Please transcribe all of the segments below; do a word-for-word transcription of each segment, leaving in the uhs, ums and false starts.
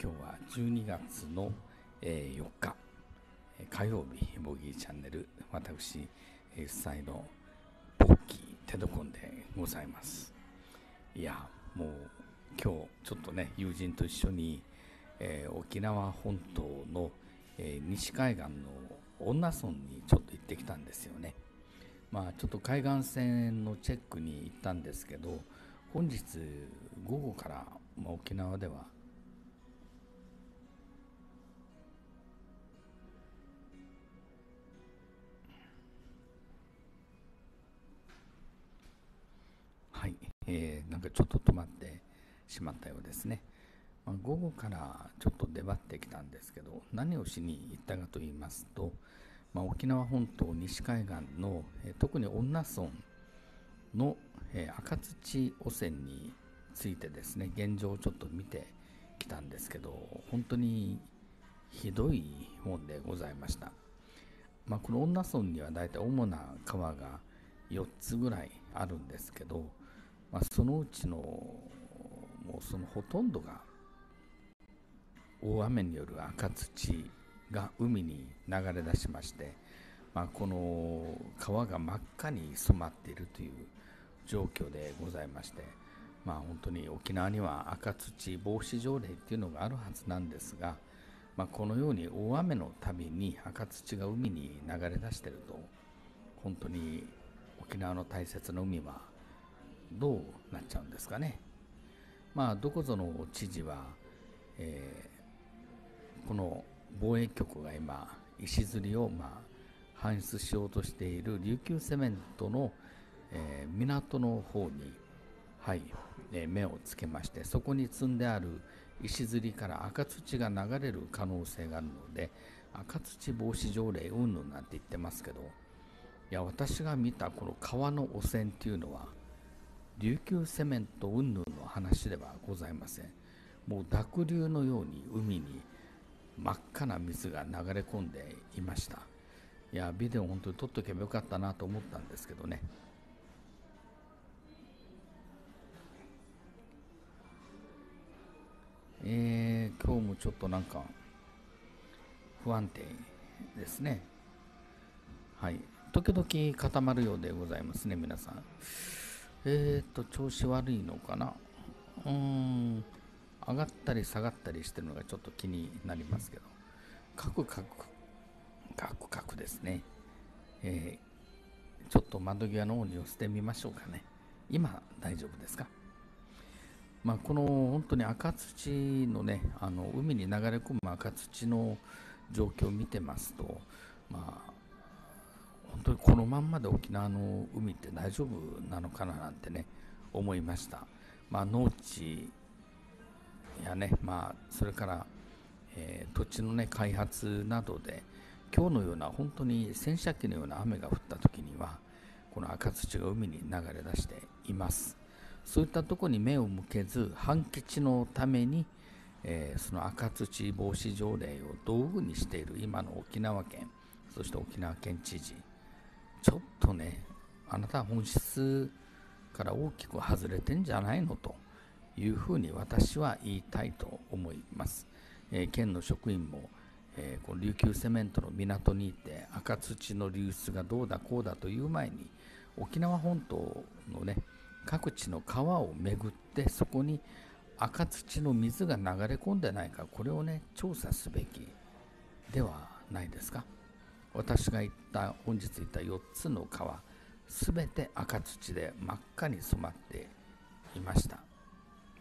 今日はじゅうにがつのよっか火曜日、ボギーチャンネル、私夫妻のポッキーテドコンでございます。いやもう今日ちょっとね、友人と一緒に、えー、沖縄本島の、えー、西海岸の恩納村にちょっと行ってきたんですよね。まあちょっと海岸線のチェックに行ったんですけど、本日午後から、まあ、沖縄でははい、えー、なんかちょっと止まってしまったようですね。まあ、午後からちょっと出張ってきたんですけど、何をしに行ったかと言いますと、まあ、沖縄本島西海岸の、えー、特に恩納村の、えー、赤土汚染についてですね、現状をちょっと見てきたんですけど、本当にひどいもんでございました。まあ、この恩納村にはだいたい主な川がよっつぐらいあるんですけど、まあ、そのうちのもうそのほとんどが大雨による赤土が海に流れ出しまして、まあ、この川が真っ赤に染まっているという状況でございまして、まあ、本当に沖縄には赤土防止条例っていうのがあるはずなんですが、まあ、このように大雨のたびに赤土が海に流れ出していると、本当に沖縄の大切な海はどうなっちゃうんですかね。まあ、どこぞの知事は、えー、この防衛局が今石づりをまあ搬出しようとしている琉球セメントの、えー、港の方に、はいえー、目をつけまして、そこに積んである石づりから赤土が流れる可能性があるので赤土防止条例云々なんて言ってますけど、いや私が見たこの川の汚染っていうのは琉球セメント云々の話ではございません。もう濁流のように海に真っ赤な水が流れ込んでいました。いやビデオ本当に撮っとけばよかったなと思ったんですけどね。えー、今日もちょっとなんか不安定ですね。はい、時々固まるようでございますね、皆さん。えーと調子悪いのかな。うーん、上がったり下がったりしてるのがちょっと気になりますけど、カクカクカクカクですね。えー、ちょっと窓際の方に寄せてみましょうかね。今大丈夫ですか。まあ、この本当に赤土のね、あの海に流れ込む赤土の状況を見てますと、まあ本当にこのまんまで沖縄の海って大丈夫なのかななんてね思いました。まあ、農地やね、まあ、それから、えー、土地の、ね、開発などで今日のような本当に洗車機のような雨が降った時にはこの赤土が海に流れ出しています。そういったところに目を向けず、半吉のために、えー、その赤土防止条例を道具にしている今の沖縄県、そして沖縄県知事、ちょっとね、あなたは本質から大きく外れてんじゃないのというふうに私は言いたいと思います。えー、県の職員も、えー、この琉球セメントの港にいて赤土の流出がどうだこうだという前に、沖縄本島のね各地の川を巡って、そこに赤土の水が流れ込んでないか、これをね調査すべきではないですか。私が言った本日言ったよっつの川すべて赤土で真っ赤に染まっていました。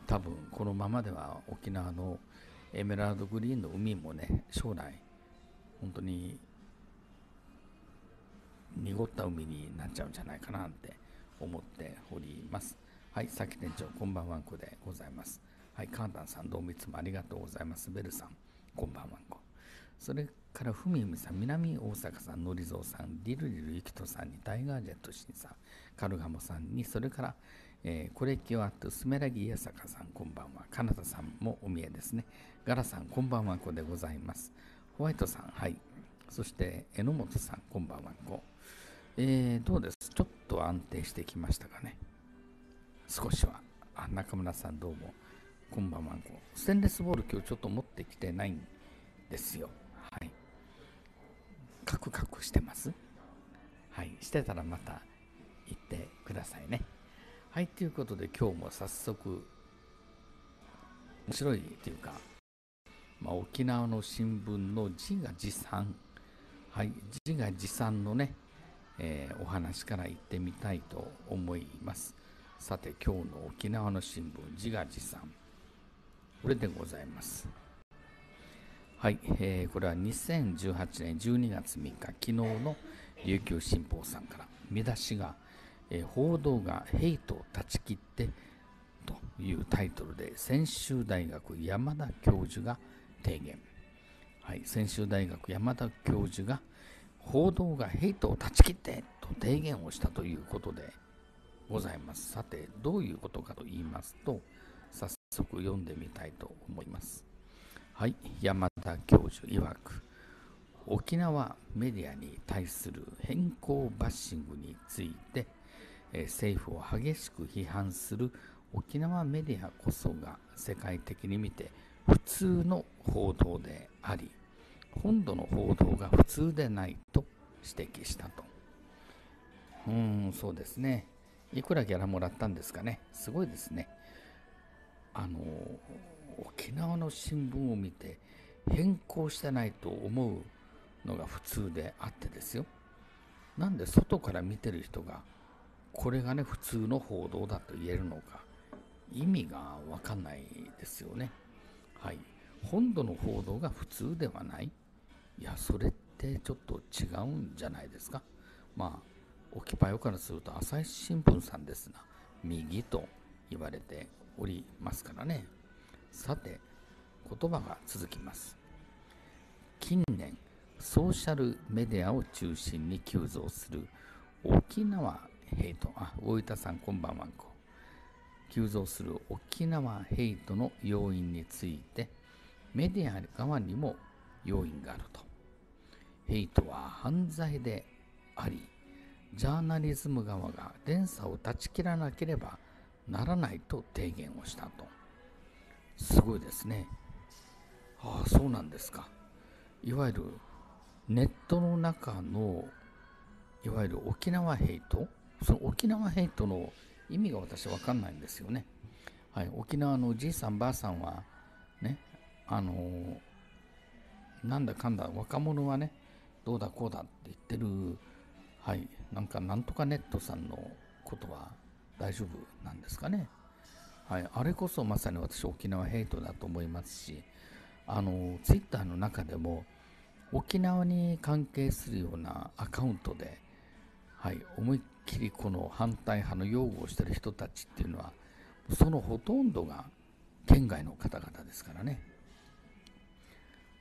多分このままでは沖縄のエメラルドグリーンの海もね、将来本当に濁った海になっちゃうんじゃないかなって思っております。はい、佐木店長こんばんはんこでございます。はい、カータンさんどうもいつもありがとうございます。ベルさんこんばんはんこ、それからふみゆみさん、南大阪さん、のりぞうさん、りるりるゆきとさんに、タイガージェットしんさん、カルガモさんに、それから、えー、コレキオアットスメラギやさかさんこんばんは、かなたさんもお見えですね、ガラさんこんばんはこでございます、ホワイトさん、はい、そして榎本さんこんばんはこ、えー、どうです、ちょっと安定してきましたかね。少しはあ、中村さんどうもこんばんは。ステンレスボール今日ちょっと持ってきてないんですよ。はい。カクカクしてます?はい。してたらまた言ってくださいね。はい。ということで今日も早速面白いというか、まあ、沖縄の新聞の自画自賛、はい、自画自賛のね、えー、お話からいってみたいと思います。さて今日の沖縄の新聞自画自賛、これでございます。はい、えー、これはにせんじゅうはちねんじゅうにがつみっか昨日の琉球新報さんから、見出しが、えー、報道がヘイトを断ち切ってというタイトルで、専修大学山田教授が提言。はい、専修大学山田教授が報道がヘイトを断ち切ってと提言をしたということでございます。さてどういうことかと言いますと、早速読んでみたいと思います。はい、山田教授曰く、沖縄メディアに対する偏向バッシングについて、えー、政府を激しく批判する沖縄メディアこそが世界的に見て普通の報道であり、本土の報道が普通でないと指摘したと。うーん、そうですね。いくらギャラもらったんですかね。すごいですね。あの沖縄の新聞を見て変更してないと思うのが普通であってですよ。なんで外から見てる人がこれがね普通の報道だと言えるのか、意味が分かんないですよね。はい、本土の報道が普通ではない。いや、それってちょっと違うんじゃないですか。まあオキパヨからすると朝日新聞さんですが、右と言われておりますからね。さて言葉が続きます。近年ソーシャルメディアを中心に急増する沖縄ヘイト、あ、大分さんこんばんは。んこ急増する沖縄ヘイトの要因について、メディア側にも要因があると。ヘイトは犯罪であり、ジャーナリズム側が連鎖を断ち切らなければならないと提言をしたと。すごいですね。ああ、そうなんですか。いわゆるネットの中のいわゆる沖縄ヘイト、その沖縄ヘイトの意味が私分かんないんですよね。はい、沖縄のじいさんばあさんはね、あのなんだかんだ若者はねどうだこうだって言ってる。はい、なんかなんとかネットさんのことは大丈夫なんですかね。はい、あれこそまさに私沖縄ヘイトだと思いますし、あのツイッターの中でも沖縄に関係するようなアカウントで、はい、思いっきりこの反対派の擁護をしている人たちっていうのは、そのほとんどが県外の方々ですからね。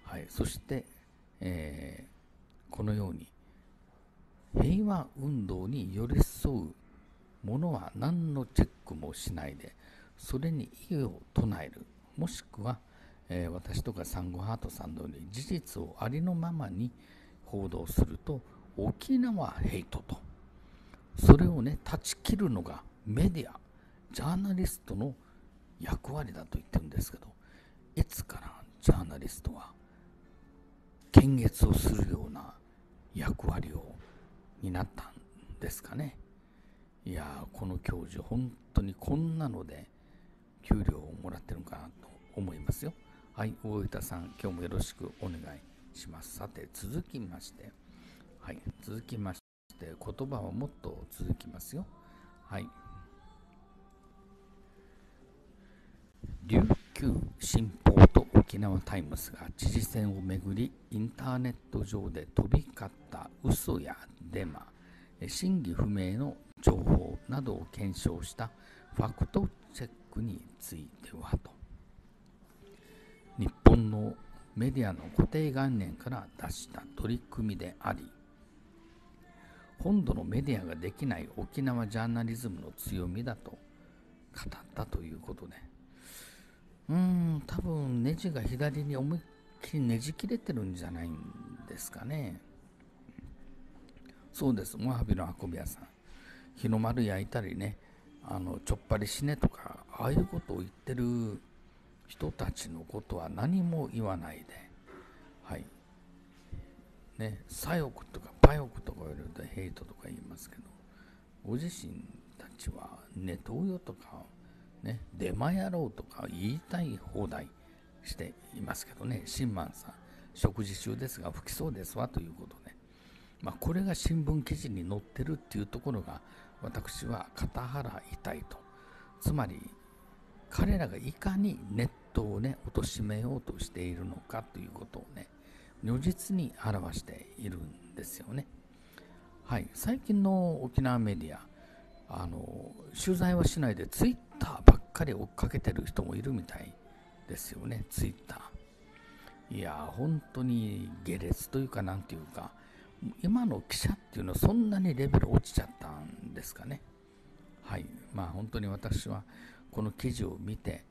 はい、そして、えー、このように平和運動に寄り添うものは何のチェックもしないで、それに異を唱える、もしくは、えー、私とかサンゴハートさんのように事実をありのままに報道すると沖縄ヘイトと。それをね断ち切るのがメディア、ジャーナリストの役割だと言ってるんですけど、いつからジャーナリストは検閲をするような役割をになったんですかね。いやー、この教授本当にこんなので給料をもらってるのかなと思いますよ。はい、大分さん今日もよろしくお願いします。さて続きまして、はい、続きまして言葉はもっと続きますよ。はい、琉球新報と沖縄タイムズが知事選をめぐりインターネット上で飛び交った嘘やデマ、真偽不明の情報などを検証したファクトチェックについてはと。日本のメディアの固定概念から出した取り組みであり、本土のメディアができない沖縄ジャーナリズムの強みだと語ったということで、うーん、多分ネジが左に思いっきりねじ切れてるんじゃないんですかね。そうです。モハビの運び屋さん、日の丸焼いたりね、あのちょっぱり死ねとか、ああいうことを言ってる人たちのことは何も言わないで、はいね、左翼とか右翼とか言われるとヘイトとか言いますけど、ご自身たちはネトウヨとか、ね、デマ野郎とか言いたい放題していますけどね。シンマンさん、食事中ですが吹きそうですわということで、まあ、これが新聞記事に載ってるっていうところが私は片腹痛いと。つまり彼らがいかにネットをね貶めようとしているのかということをね如実に表しているんですよね。はい、最近の沖縄メディア、あの取材はしないでツイッターばっかり追っかけてる人もいるみたいですよね。ツイッター、いや本当に下劣というかなんていうか、今の記者っていうのはそんなにレベル落ちちゃったんですかね。はい、まあ本当に私はこの記事を見て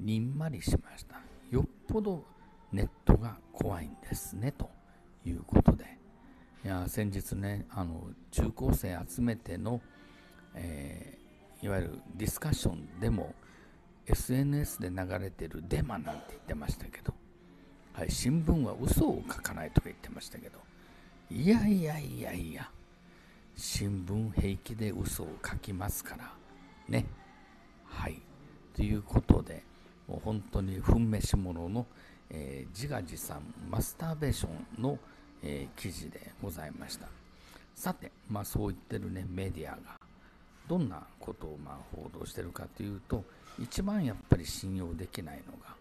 にんまりしました。よっぽどネットが怖いんですねということで、いや先日ねあの中高生集めての、えー、いわゆるディスカッションでも エスエヌエス で流れてるデマなんて言ってましたけど、はい、新聞は嘘を書かないとか言ってましたけど、いやいやいやいや新聞平気で嘘を書きますからね。はい、ということでもう本当に噴飯物の、えー、自画自賛マスターベーションの、えー、記事でございました。さて、まあ、そう言ってる、ね、メディアがどんなことをまあ報道してるかというと、一番やっぱり信用できないのが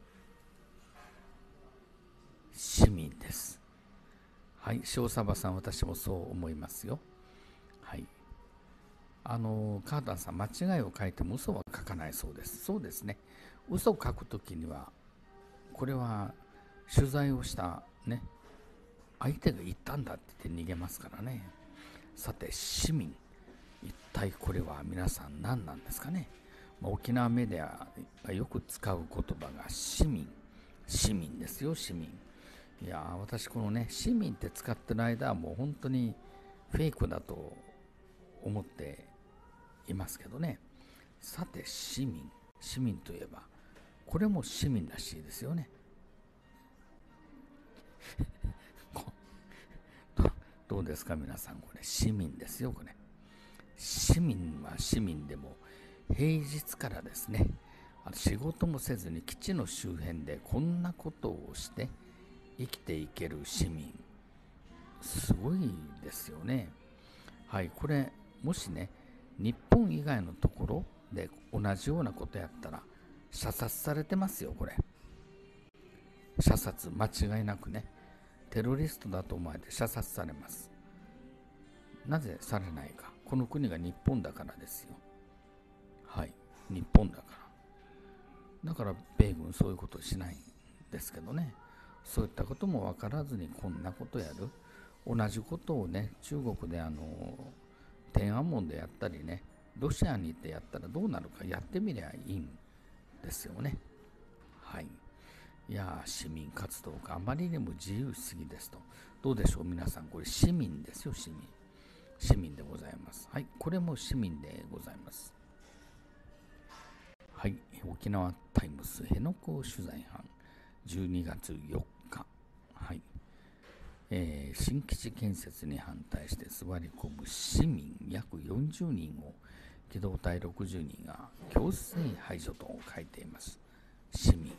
市民です。はい、塩鯖さん、私もそう思いますよ。はい、あのカーターさん、間違いを書いても嘘は書かないそうです。そうですね、嘘を書くときにはこれは取材をした、ね、相手が言ったんだって言って逃げますからね。さて市民、一体これは皆さん何なんですかね。まあ、沖縄メディアがよく使う言葉が市民、市民ですよ、市民。いやー私このね市民って使ってる間はもう本当にフェイクだと思っていますけどね。さて市民、市民といえばこれも市民らしいですよね。どうですか皆さん、これ市民ですよ。これ市民は市民でも平日からですね仕事もせずに基地の周辺でこんなことをして生きていける市民、すごいですよね。はい、これもしね日本以外のところで同じようなことやったら射殺されてますよ。これ射殺、間違いなくねテロリストだと思われて射殺されます。なぜされないか、この国が日本だからですよ。はい、日本だから、だから米軍そういうことしないんですけどね。そういったことも分からずにこんなことやる、同じことをね中国であの天安門でやったりね、ロシアに行ってやったらどうなるか、やってみりゃいいんですよね。はい、いや市民活動があまりにも自由しすぎですと。どうでしょう皆さん、これ市民ですよ、市民、市民でございます。はい、これも市民でございます。はい、沖縄タイムス辺野古取材班じゅうにがつよっか、はい、えー、新基地建設に反対して座り込む市民約よんじゅうにんを機動隊ろくじゅうにんが強制排除と書いています。市民、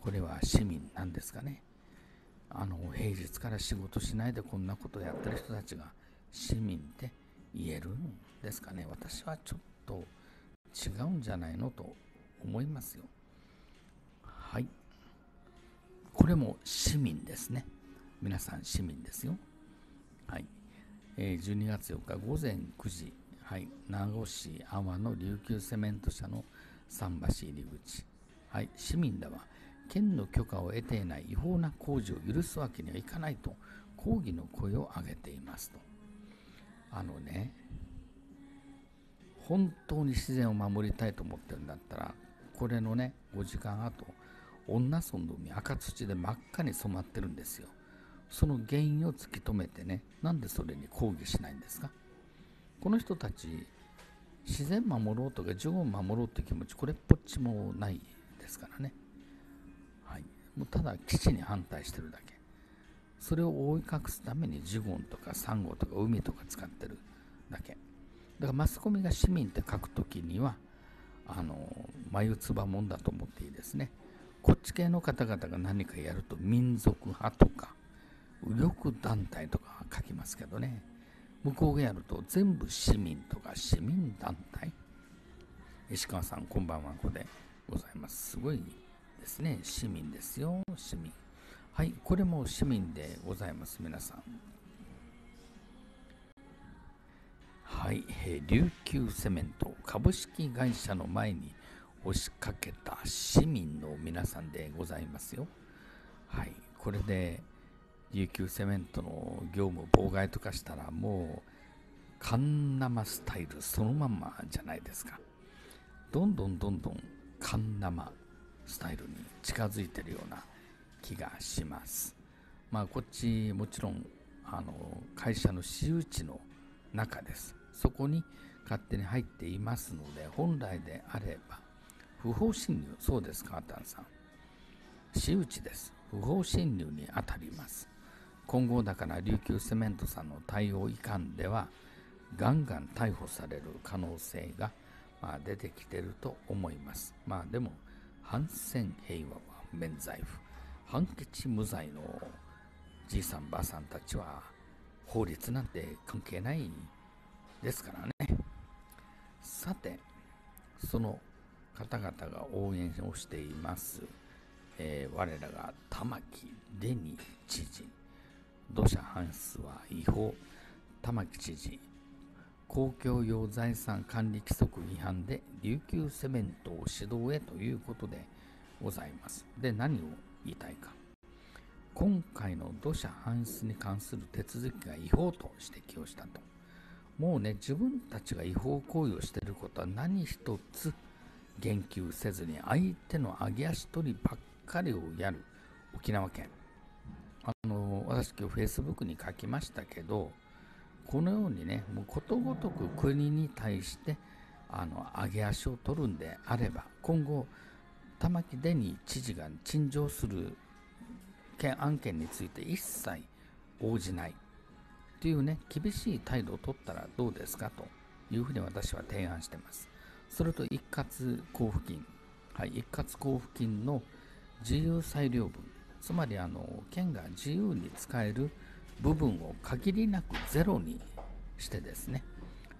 これは市民なんですかね。あの平日から仕事しないでこんなことをやってる人たちが市民って言えるんですかね。私はちょっと違うんじゃないのと思いますよ。はい、これも市民ですね。皆さん市民ですよ。はい、えー、じゅうにがつよっかごぜんくじ、はい、名護市阿波の琉球セメント社の桟橋入り口、はい、市民らは県の許可を得ていない違法な工事を許すわけにはいかないと抗議の声を上げていますと。あのね、本当に自然を守りたいと思ってるんだったら、これのねごじかんご恩納村の海赤土で真っ赤に染まってるんですよ。その原因を突き止めてね、なんでそれに抗議しないんですか。この人たち自然守ろうとか自分を守ろうという気持ち、これっぽっちもないですからね。もうただ基地に反対してるだけ。それを覆い隠すためにジュゴンとかサンゴとか海とか使ってるだけ。だからマスコミが市民って書くときにはあの眉唾もんだと思っていいですね。こっち系の方々が何かやると民族派とか右翼団体とか書きますけどね、向こうがやると全部市民とか市民団体。石川さんこんばんは、こでございます。すごいですね、市民ですよ、市民。はい、これも市民でございます、皆さん。はい、えー、琉球セメント株式会社の前に押しかけた市民の皆さんでございますよ。はい、これで琉球セメントの業務妨害とかしたらもうカンナマスタイルそのまんまじゃないですか。どんどんどんどんカンナマスタイルに近づいてるような気がします。まあこっちもちろんあの会社の私有地の中です。そこに勝手に入っていますので、本来であれば不法侵入、そうですか、アタンさん。私有地です。不法侵入に当たります。今後だから琉球セメントさんの対応いかんではガンガン逮捕される可能性が、まあ、出てきてると思います。まあでも反戦平和は免罪符。反吉無罪のじいさんばあさんたちは法律なんて関係ないですからね。さて、その方々が応援をしています、えー、我らが玉城デニー知事、土砂搬出は違法。玉城知事、公共用財産管理規則違反で琉球セメントを指導へということでございます。で、何を言いたいか。今回の土砂搬出に関する手続きが違法と指摘をしたと。もうね、自分たちが違法行為をしていることは何一つ言及せずに相手の揚げ足取りばっかりをやる沖縄県。あの私今日フェイスブックに書きましたけど、このようにね、もうことごとく国に対してあの揚げ足を取るんであれば、今後玉城デニー知事が陳情する案件について一切応じないというね、厳しい態度を取ったらどうですかというふうに私は提案しています。それと一括交付金、はい、一括交付金の自由裁量分、つまりあの県が自由に使える部分を限りなくゼロにしてですね、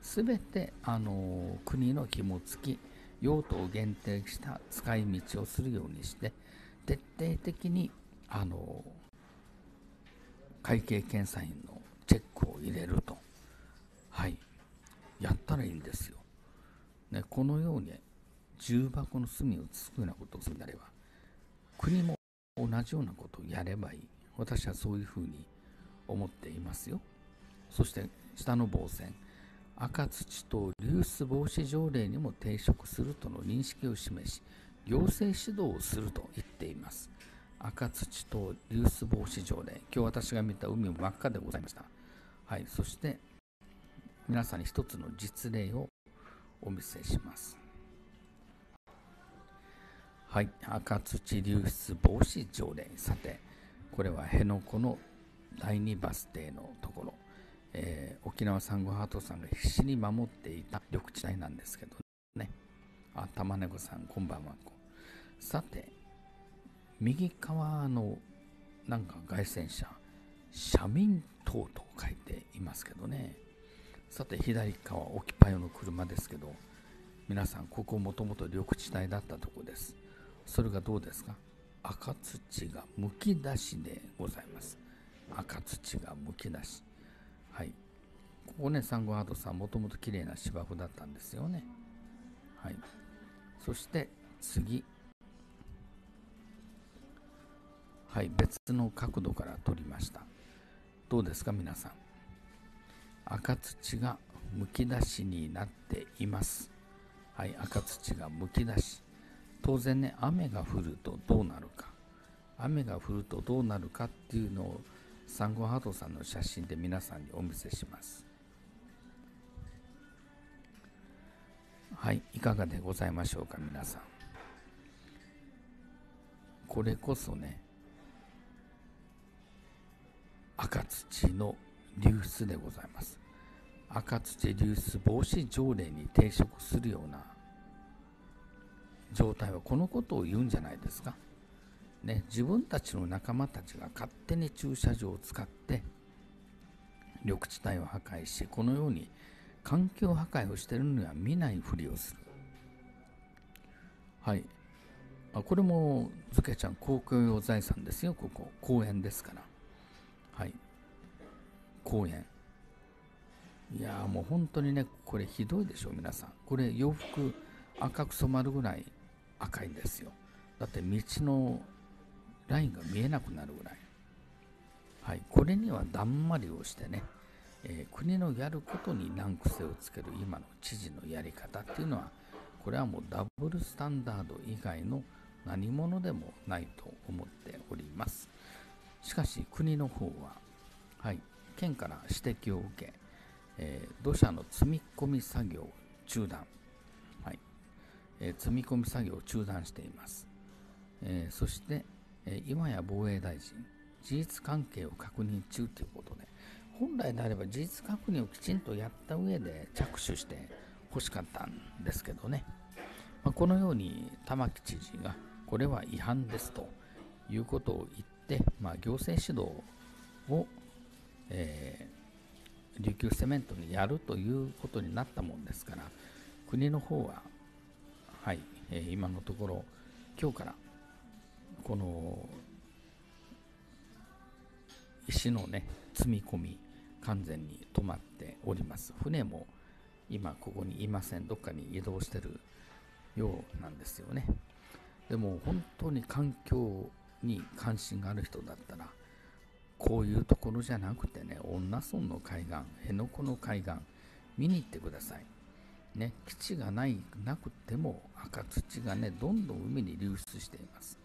すべてあの国の紐付き用途を限定した使い道をするようにして徹底的にあの会計検査院のチェックを入れると、はい、やったらいいんですよ、ね、このように重箱の隅をつくようなことをするならば国も同じようなことをやればいい。私はそういうふうに思っていますよ。そして下の防線、赤土等流出防止条例にも抵触するとの認識を示し、行政指導をすると言っています。赤土等流出防止条例、今日私が見た海も真っ赤でございました。はい、そして皆さんに一つの実例をお見せします。はい、赤土流出防止条例。さて、これは辺野古のだいにバス停のところ、えー、沖縄サンゴハートさんが必死に守っていた緑地帯なんですけどね。あ、玉猫さん、こんばんは。さて、右側のなんか街宣車、社民党と書いていますけどね。さて左側、オキパヨの車ですけど、皆さんここもともと緑地帯だったとこです。それがどうですか、赤土がむき出しでございます。赤土がむき出し、はい、ここね、サンゴハートさんもともと綺麗な芝生だったんですよね。はい、そして次、はい、別の角度から撮りました。どうですか皆さん。赤土がむき出しになっています。はい、赤土がむき出し。当然ね、雨が降るとどうなるか。雨が降るとどうなるかっていうのをサンゴハートさんの写真で皆さんにお見せします。はい、いかがでございましょうか皆さん。これこそね、赤土の流出でございます。赤土流出防止条例に抵触するような状態はこのことを言うんじゃないですか、ね、自分たちの仲間たちが勝手に駐車場を使って緑地帯を破壊し、このように環境破壊をしているのには見ないふりをする。はい、あ、これもズケちゃん公共用財産ですよ。ここ公園ですから。はい、公園。いやーもう本当にね、これひどいでしょ皆さん。これ洋服赤く染まるぐらい赤いんですよ。だって道のラインが見えなくなるぐらい。はい、これにはだんまりをしてね、えー、国のやることに難癖をつける今の知事のやり方っていうのは、これはもうダブルスタンダード以外の何者でもないと思っております。しかし国の方は、はい、県から指摘を受け、えー、土砂の積み込み作業を中断、はい、えー、積み込み作業を中断しています。えー、そして、えー、今や防衛大臣事実関係を確認中ということで、本来であれば事実確認をきちんとやった上で着手してほしかったんですけどね、まあ、このように玉城知事がこれは違反ですということを言って、まあ、行政指導を、えー、琉球セメントにやるということになったもんですから、国の方は、はい、えー、今のところ今日からこの石のね積み込み完全に止まっております。船も今ここにいません。どっかに移動してるようなんですよね。でも本当に環境に関心がある人だったら、こういうところじゃなくてね、恩納村の海岸、辺野古の海岸見に行ってくださいね。基地がないなくても赤土がねどんどん海に流出しています。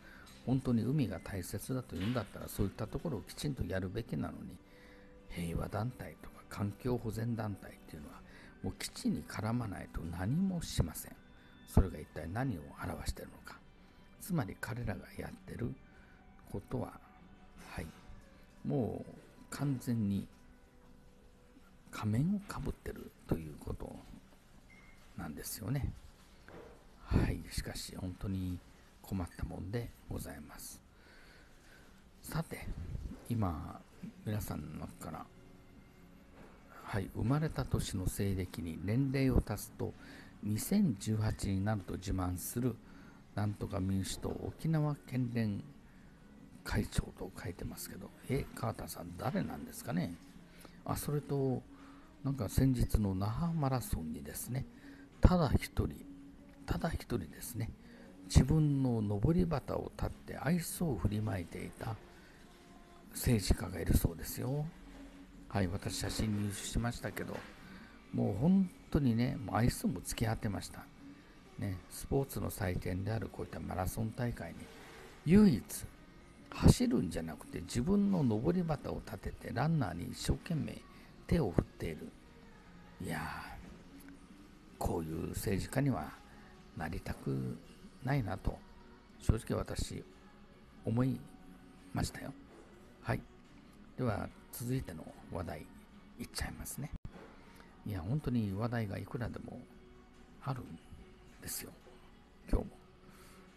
本当に海が大切だというんだったら、そういったところをきちんとやるべきなのに、平和団体とか環境保全団体っていうのはもう基地に絡まないと何もしません。それが一体何を表しているのか。つまり彼らがやってることは、はい、もう完全に仮面をかぶってるということなんですよね。はい、しかし本当に困ったもんでございます。さて今皆さんの中から、はい、生まれた年の西暦に年齢を足すとにせんじゅうはちになると自慢するなんとか民主党沖縄県連会長と書いてますけど、えカーターさん誰なんですかね。あ、それとなんか先日の那覇マラソンにですね、ただ一人ただ一人ですね、自分の上り旗を立って愛想を振りまいていた政治家がいるそうですよ。はい、私写真入手しましたけど、もう本当にね、もう愛想も突き当てました、ね、スポーツの祭典であるこういったマラソン大会に唯一走るんじゃなくて自分の上り旗を立ててランナーに一生懸命手を振っている。いやー、こういう政治家にはなりたくないなと正直私思いましたよ。はい、では続いての話題いっちゃいますね。いや本当に話題がいくらでもあるんですよ今日も。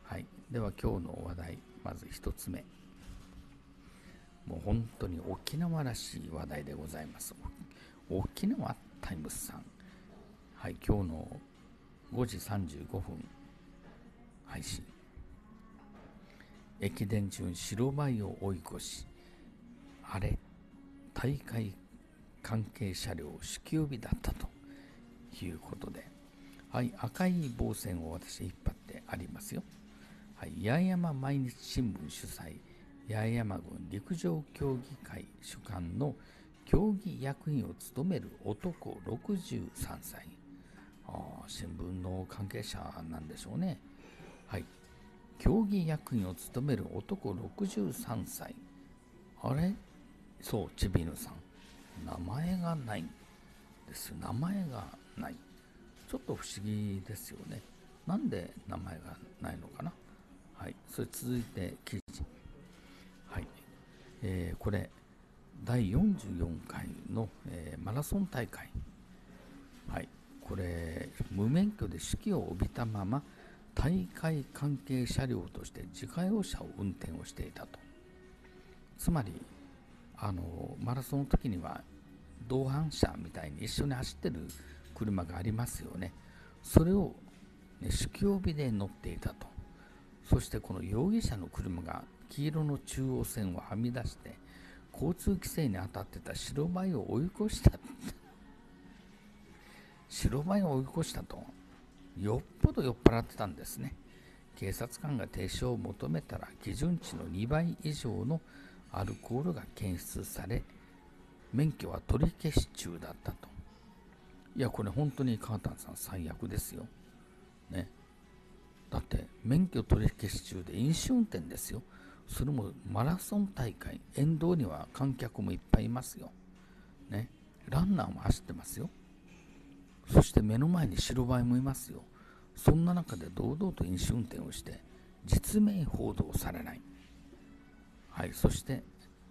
はい、では今日の話題、まず一つ目、もう本当に沖縄らしい話題でございます。沖縄タイムスさん、はい、今日のごじさんじゅうごふん配信、駅伝中白バイを追い越し、あれ大会関係車両支給日だったということで、はい、赤い棒線を私引っ張ってありますよ。はい、八重山毎日新聞主催、八重山郡陸上競技会主幹の競技役員を務める男ろくじゅうさんさい、あー、新聞の関係者なんでしょうね。はい、競技役員を務める男ろくじゅうさんさい、あれそう、ちびぬさん名前がないんですよ。名前がない、ちょっと不思議ですよね。なんで名前がないのかな。はい、それ続いて記えー、これだいよんじゅうよんかいの、えー、マラソン大会、はい、これ無免許で指揮を帯びたまま大会関係車両として自家用車を運転をしていたと。つまりあのマラソンの時には同伴者みたいに一緒に走ってる車がありますよね。それを、ね、指揮帯びで乗っていたと。そしてこの容疑者の車が黄色の中央線をはみ出して交通規制に当たってた白バイを追い越した白バイを追い越したと。よっぽど酔っ払ってたんですね。警察官が停止を求めたら基準値のにばい以上のアルコールが検出され、免許は取り消し中だったと。いやこれ本当に川谷さん最悪ですよ、ね、だって免許取り消し中で飲酒運転ですよ。それもマラソン大会、沿道には観客もいっぱいいますよ、ね、ランナーも走ってますよ。そして目の前に白バイもいますよ。そんな中で堂々と飲酒運転をして実名報道されない、はい、そして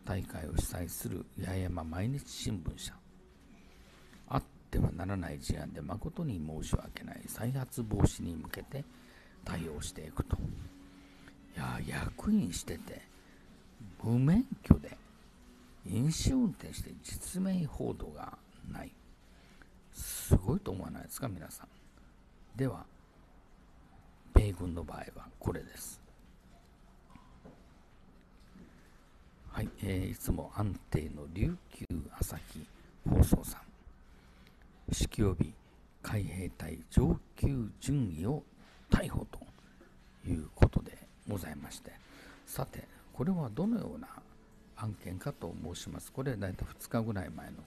大会を主催する八重山毎日新聞社、あってはならない事案で誠に申し訳ない、再発防止に向けて対応していくと。いや役員してて無免許で飲酒運転して実名報道がない、すごいと思わないですか皆さん。では米軍の場合はこれです。はい、えー、いつも安定の琉球朝日放送さん、指揮及び海兵隊上級準尉を逮捕ということでございまして、さてこれはどのような案件かと申します。これだいたいふつかぐらい前の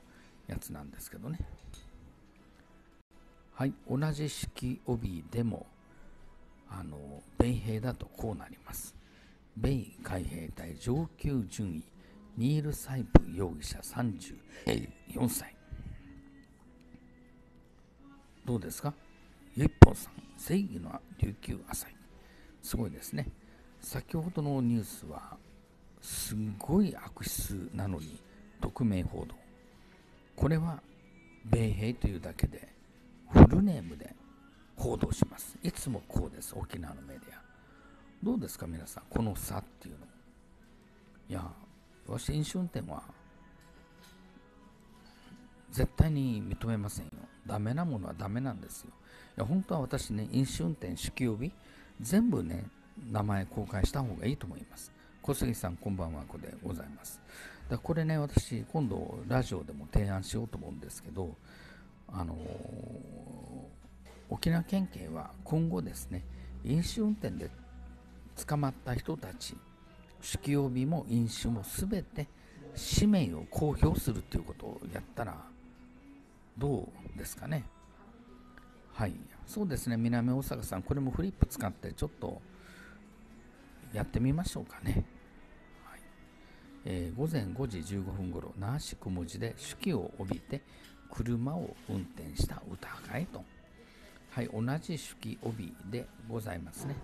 やつなんですけどね。はい、同じ指揮帯でもあの米兵だとこうなります。米海兵隊上級準尉ニール・サイプ容疑者さんじゅうよんさい、どうですかゆいぽんさん、正義の琉球朝日、すごいですね。先ほどのニュースはすごい悪質なのに匿名報道、これは米兵というだけでフルネームで報道します。いつもこうです、沖縄のメディア。どうですか皆さん、この差っていうの。いや私飲酒運転は絶対に認めませんよ。ダメなものはダメなんですよ。いや本当は私ね、飲酒運転指揮呼び全部ね、名前公開した方がいいと思います。小杉さんこんばんは、こでございます。だこれね、私今度ラジオでも提案しようと思うんですけど、あのー、沖縄県警は今後ですね、飲酒運転で捕まった人たち、酒気帯びも飲酒もすべて氏名を公表するということをやったらどうですかね。はい、そうですね、南大阪さん、これもフリップ使ってちょっとやってみましょうかね。はい、えー、午前ごじじゅうごふんごろ、那覇市小文字で酒気を帯びて車を運転した疑いと。はい、同じ酒気帯びでございますね。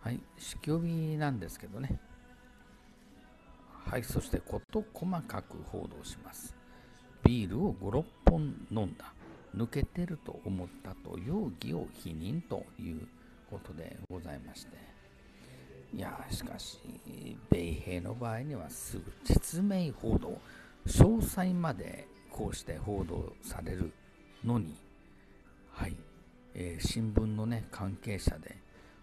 はい、酒気帯びなんですけどね。はい、そしてこと細かく報道します。ビールをごろっぽん飲んだ、抜けてると思ったと容疑を否認ということでございまして、いやしかし米兵の場合にはすぐ実名報道、詳細までこうして報道されるのに、はい、えー、新聞のね関係者で、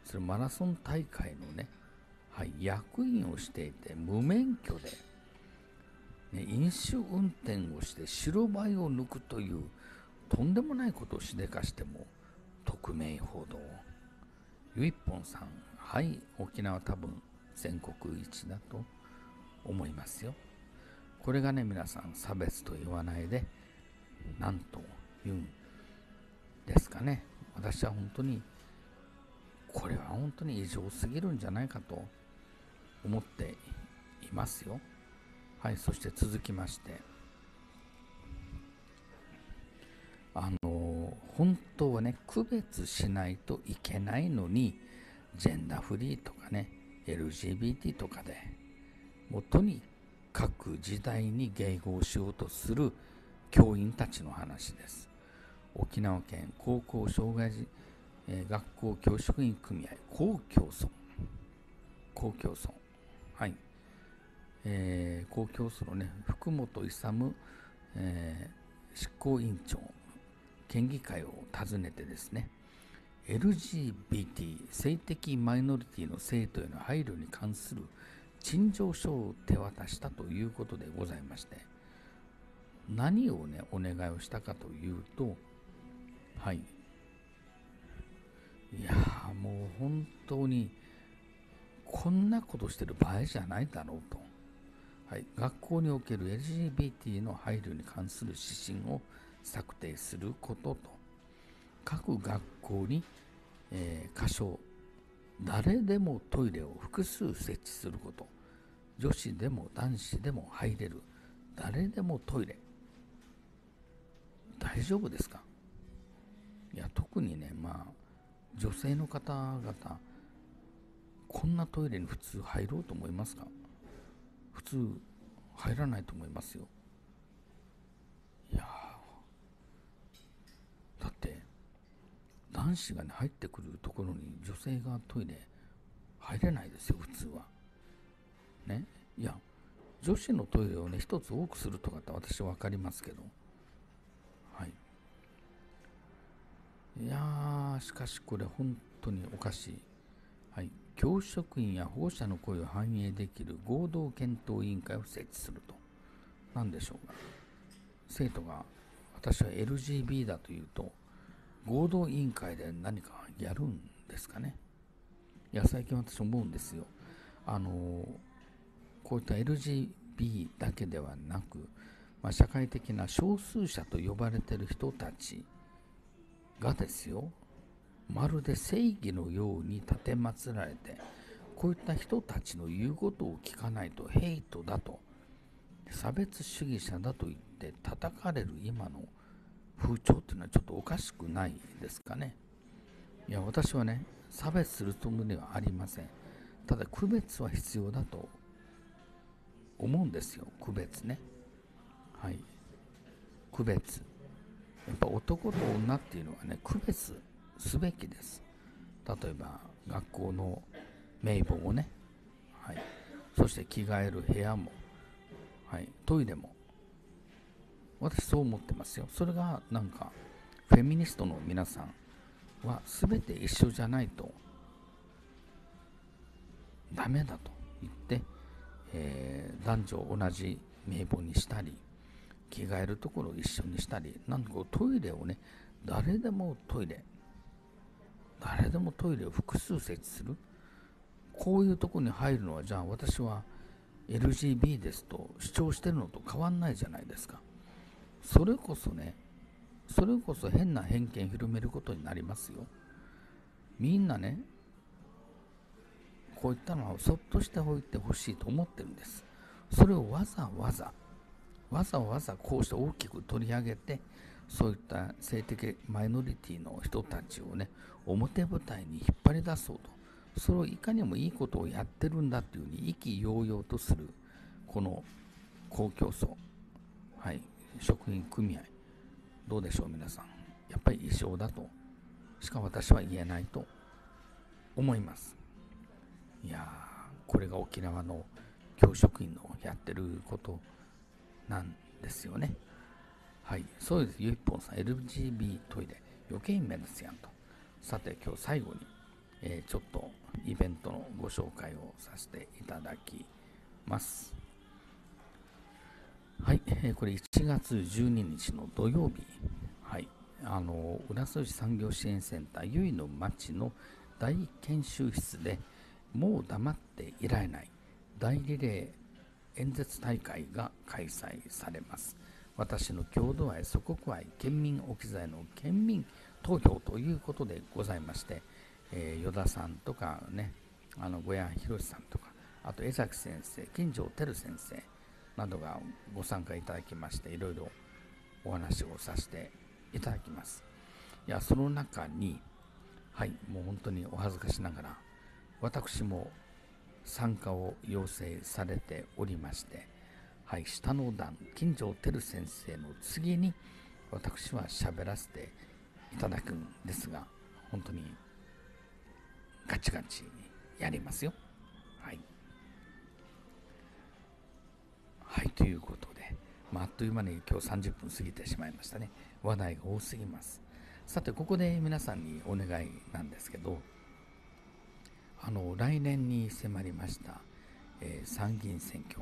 それマラソン大会のね、はい、役員をしていて無免許で、ね、飲酒運転をして白バイを抜くというとんでもないことをしでかしても匿名報道。ゆいぽんさん、はい、沖縄多分全国一だと思いますよ。これがね皆さん、差別と言わないで何と言うんですかね。私は本当にこれは本当に異常すぎるんじゃないかと思っていますよ。はい、そして続きまして、あの本当はね区別しないといけないのに、ジェンダーフリーとかね エルジービーティー とかでもうとにかく各時代に迎合しようとする教員たちの話です。沖縄県高校障害児学校教職員組合高教村高教村はい、えー、高教村のね福本勇、えー、執行委員長県議会を訪ねてですね、 エルジービーティー 性的マイノリティの生徒への配慮に関する陳情書を手渡したということでございまして、何をねお願いをしたかというと、はい、いやもう本当にこんなことしてる場合じゃないだろうと、はい、学校における エルジービーティー の配慮に関する指針を策定することと、各学校に、えー、箇所誰でもトイレを複数設置すること、女子でも男子でも入れる誰でもトイレ、大丈夫ですか？いや特にねまあ女性の方々こんなトイレに普通入ろうと思いますか？普通入らないと思いますよ。いやだって男子がね入ってくるところに女性がトイレ入れないですよ普通はね。いや女子のトイレをね一つ多くするとかって私は分かりますけど、はい、いやーしかしこれ本当におかしい、はい、教職員や保護者の声を反映できる合同検討委員会を設置すると、なんでしょうか、生徒が私は エルジービー だというと合同委員会で何かやるんですかね。いや最近私思うんですよ、あのーこういった エルジービー だけではなく、まあ、社会的な少数者と呼ばれている人たちがですよ、まるで正義のように立てまつられて、こういった人たちの言うことを聞かないとヘイトだと、差別主義者だと言って叩かれる今の風潮というのはちょっとおかしくないですかね。いや私はね、差別するつもりはありません。ただ区別は必要だと思うんですよ、区別ね、はい、区別、やっぱ男と女っていうのはね区別すべきです。例えば学校の名簿をね、はい、そして着替える部屋も、はい、トイレも、私そう思ってますよ。それがなんかフェミニストの皆さんは全て一緒じゃないとダメだと言って、えー、男女同じ名簿にしたり、着替えるところを一緒にしたり、なんかトイレをね誰でもトイレ誰でもトイレを複数設置する、こういうところに入るのはじゃあ私は エルジービー ですと主張してるのと変わんないじゃないですか。それこそねそれこそ変な偏見広めることになりますよ。みんなねこういったのはそっとしておいてほしいと思ってるんです。それをわざわざわざわざこうして大きく取り上げて、そういった性的マイノリティの人たちをね表舞台に引っ張り出そうと、それをいかにもいいことをやってるんだというふうに意気揚々とするこの公共層、はい、職員組合、どうでしょう皆さん、やっぱり異常だとしか私は言えないと思います。いやこれが沖縄の教職員のやってることなんですよね。はい、そうです、ゆいぽんさん、エルジービー トイレ、余計に目立つやんと。さて、今日最後に、えー、ちょっとイベントのご紹介をさせていただきます。はい、えー、これいちがつじゅうににちの土曜日、はい、あの浦添市産業支援センターゆいの町の大研修室で、もう黙っていられない大リレー演説大会が開催されます。私の郷土愛祖国愛県民置き材の県民投票ということでございまして、えー、依田さんとかねあの小屋博さんとか、あと江崎先生、金城照先生などがご参加いただきまして、いろいろお話をさせていただきます。いやその中に、はい、もう本当にお恥ずかしながら私も参加を要請されておりまして、はい、下の段金城輝先生の次に私は喋らせていただくんですが、本当にガチガチやりますよ。はい、はい、ということで、まあ、あっという間に今日さんじゅっぷん過ぎてしまいましたね。話題が多すぎます。さて、ここで皆さんにお願いなんですけど、あの来年に迫りました、えー、参議院選挙、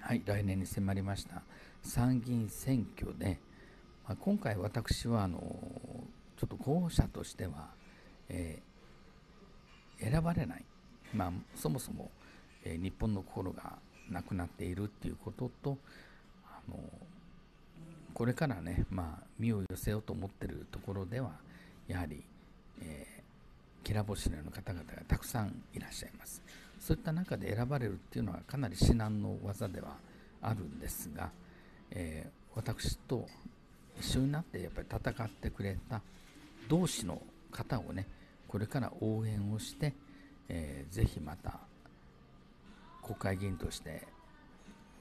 はい、来年に迫りました参議院選挙で、まあ、今回私はあのちょっと候補者としては、えー、選ばれない、まあ、そもそも、えー、日本の心がなくなっているっていうことと、あのこれからね、まあ、身を寄せようと思っているところではやはり、えー、きらぼしのような方々がたくさんいらっしゃいます。そういった中で選ばれるっていうのはかなり至難の業ではあるんですが、えー、私と一緒になってやっぱり戦ってくれた同志の方をね、これから応援をして、えー、ぜひまた国会議員として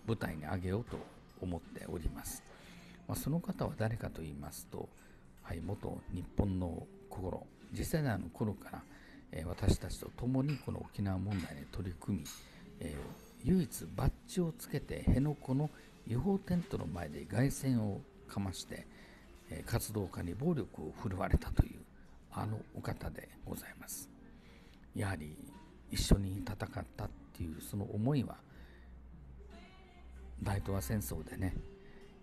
舞台に上げようと思っております。まあ、その方は誰かと言いますと、はい、元日本の心、次世代の頃から、えー、私たちと共にこの沖縄問題に取り組み、えー、唯一バッジをつけて辺野古の違法テントの前で凱旋をかまして、えー、活動家に暴力を振るわれたというあのお方でございます。やはり一緒に戦ったっていうその思いは、大東亜戦争でね、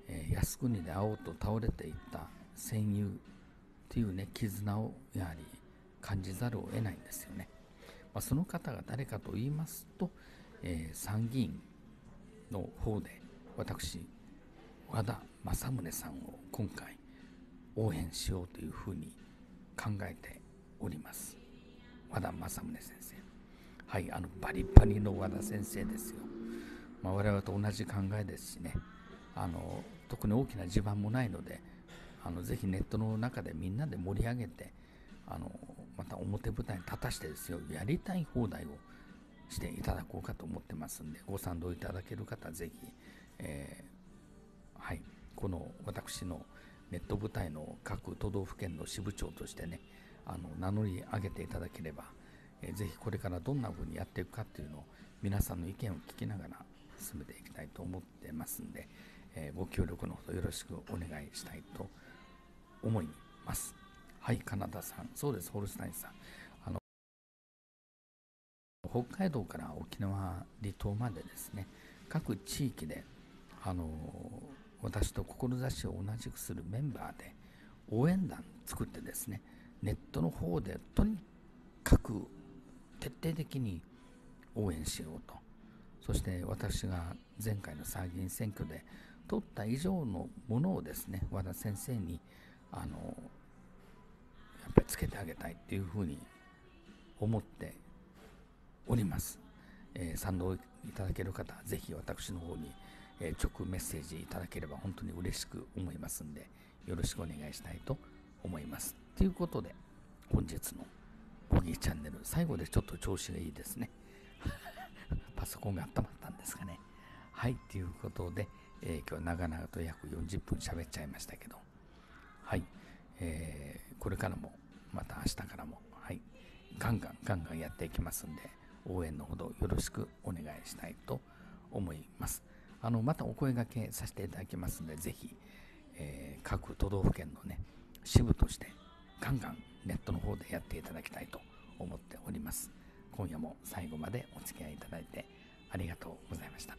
えー、靖国で会おうと倒れていった戦友っていうね、絆をやはり感じざるを得ないんですよね。まあ、その方が誰かと言いますと、えー、参議院の方で私和田政宗さんを今回応援しようというふうに考えております。和田政宗先生、はい、あのバリバリの和田先生ですよ。まあ、我々と同じ考えですしね、あの特に大きな地盤もないので、あのぜひネットの中でみんなで盛り上げて、あのまた表舞台に立たしてですよ、やりたい放題をしていただこうかと思ってますんで、ご賛同いただける方はぜひ、えーはい、この私のネット舞台の各都道府県の支部長としてね、あの名乗り上げていただければ、えー、ぜひこれからどんなふうにやっていくかっていうのを皆さんの意見を聞きながら進めていきたいと思ってますんで、えー、ご協力のほどよろしくお願いしたいと思います。はい、カナダさん、そうです、ホルスタインさん、あの北海道から沖縄離島までですね、各地域であの私と志を同じくするメンバーで応援団作ってですね、ネットの方でとにかく徹底的に応援しようと。そして私が前回の参議院選挙で取った以上のものをですね、和田先生にあのやっぱりつけてあげたいっていうふうに思っております。えー、賛同いただける方はぜひ私の方に直メッセージいただければ本当に嬉しく思いますんで、よろしくお願いしたいと思います。ということで、本日のオギーチャンネル、最後でちょっと調子がいいですね。パソコンが温まったんですかね。はい、ということで、えー、今日長々と約よんじゅっぷん喋っちゃいましたけど、はい、えー、これからもまた明日からも、はい、ガンガンガンガンやっていきますんで、応援のほどよろしくお願いしたいと思います。あのまたお声掛けさせていただきますので、ぜひ、えー、各都道府県のね支部としてガンガンネットの方でやっていただきたいと思っております。今夜も最後までお付き合いいただいてありがとうございました。